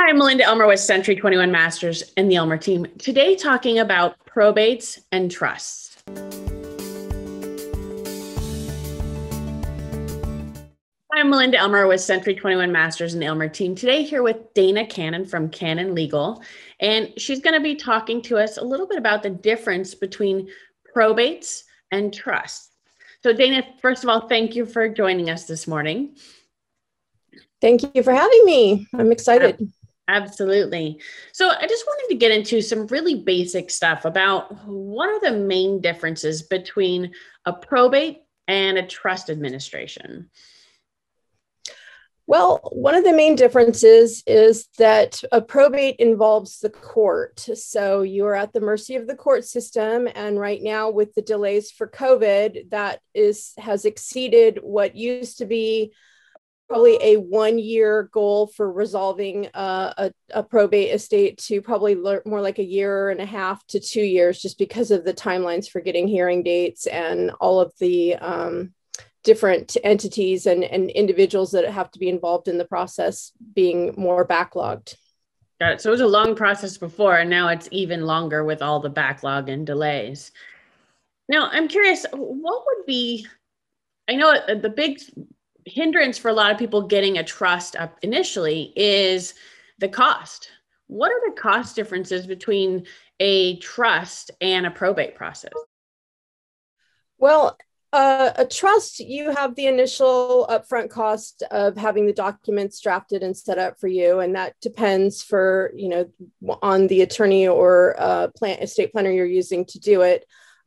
Hi, I'm Melinda Elmer with Century 21 Masters and the Elmer Team. Today, talking about probates and trusts. Hi, I'm Melinda Elmer with Century 21 Masters and the Elmer Team. Today, here with Dana Cannon from Cannon Legal, and she's going to be talking to us a little bit about the difference between probates and trusts. So, Dana, first of all, thank you for joining us this morning. Thank you for having me. I'm excited. Absolutely. So I just wanted to get into some really basic stuff about what are the main differences between a probate and a trust administration? Well, one of the main differences is that a probate involves the court. So you are at the mercy of the court system. And right now with the delays for COVID, that has exceeded what used to be probably a one-year goal for resolving a probate estate to probably more like a year and a half to 2 years, just because of the timelines for getting hearing dates and all of the different entities and individuals that have to be involved in the process being more backlogged. Got it. So it was a long process before, and now it's even longer with all the backlog and delays. Now, I'm curious, what would be, I know the big hindrance for a lot of people getting a trust up initially is the cost. What are the cost differences between a trust and a probate process? Well, a trust, you have the initial upfront cost of having the documents drafted and set up for you. And that depends on the attorney or estate planner you're using to do it.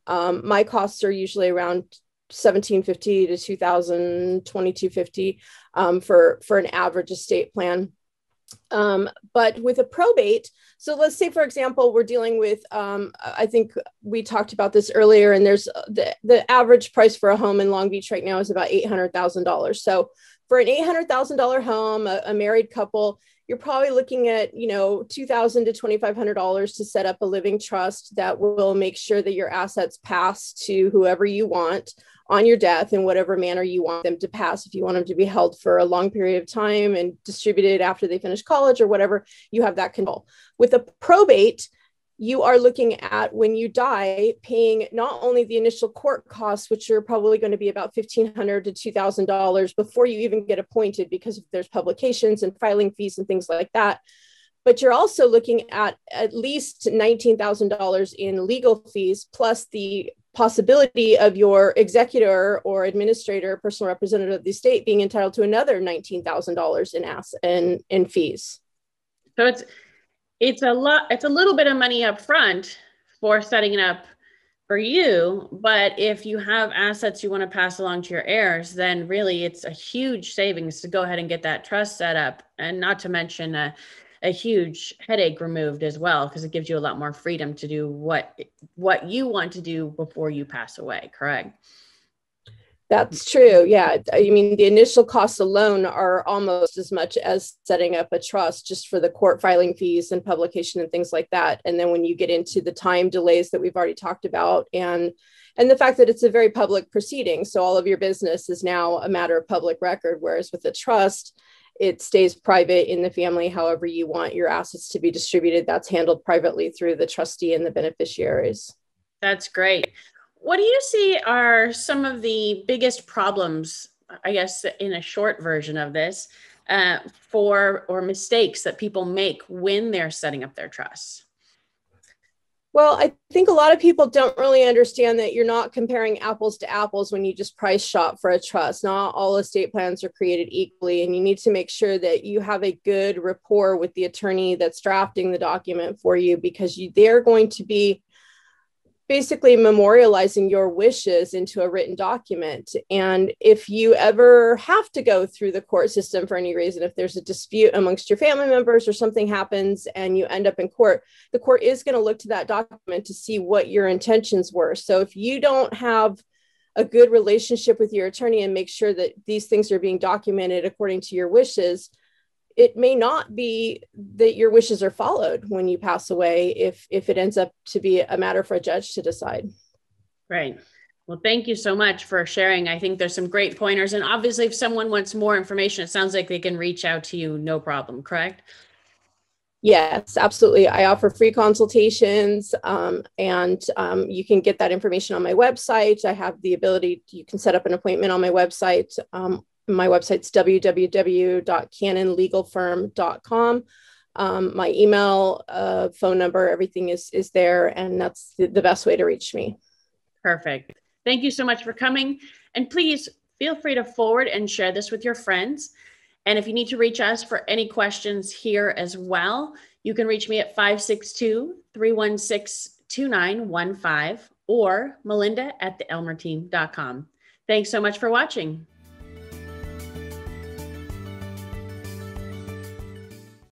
My costs are usually around $1,750 to $2,000, $2,250 for an average estate plan. But with a probate, so let's say, for example, we're dealing with, I think we talked about this earlier, and there's the average price for a home in Long Beach right now is about $800,000. So for an $800,000 home, a married couple, you're probably looking at, $2,000 to $2,500 to set up a living trust that will make sure that your assets pass to whoever you want on your death in whatever manner you want them to pass. If you want them to be held for a long period of time and distributed after they finish college or whatever, you have that control. With a probate, you are looking at, when you die, paying not only the initial court costs, which are probably going to be about $1,500 to $2,000 before you even get appointed, because there's publications and filing fees and things like that. But you're also looking at least $19,000 in legal fees, plus the possibility of your executor or administrator, personal representative of the estate, being entitled to another $19,000 in fees. So it's a lot. It's a little bit of money up front for setting it up for you. But if you have assets you want to pass along to your heirs, then really it's a huge savings to go ahead and get that trust set up, and not to mention a huge headache removed as well, because it gives you a lot more freedom to do what you want to do before you pass away, correct? That's true, yeah. I mean, the initial costs alone are almost as much as setting up a trust, just for the court filing fees and publication and things like that. And then when you get into the time delays that we've already talked about, and the fact that it's a very public proceeding, so all of your business is now a matter of public record, whereas with a trust, it stays private in the family. However you want your assets to be distributed, that's handled privately through the trustee and the beneficiaries. That's great. What do you see are some of the biggest problems, I guess, in a short version of this, or mistakes that people make when they're setting up their trusts? Well, I think a lot of people don't really understand that you're not comparing apples to apples when you just price shop for a trust. Not all estate plans are created equally, and you need to make sure that you have a good rapport with the attorney that's drafting the document for you, because they're going to be basically memorializing your wishes into a written document. And if you ever have to go through the court system for any reason, if there's a dispute amongst your family members or something happens and you end up in court, the court is going to look to that document to see what your intentions were. So if you don't have a good relationship with your attorney and make sure that these things are being documented according to your wishes, it may not be that your wishes are followed when you pass away, if it ends up to be a matter for a judge to decide. Right. Well, thank you so much for sharing. I think there's some great pointers. And obviously, if someone wants more information, it sounds like they can reach out to you, no problem, correct? Yes, absolutely. I offer free consultations, and you can get that information on my website. I have the ability, you can set up an appointment on my website. My website's www.cannonlegalfirm.com. My email, phone number, everything is there, and that's the best way to reach me. Perfect. Thank you so much for coming. And please feel free to forward and share this with your friends. And if you need to reach us for any questions here as well, you can reach me at 562-316-2915 or Melinda@theelmerteam.com. Thanks so much for watching.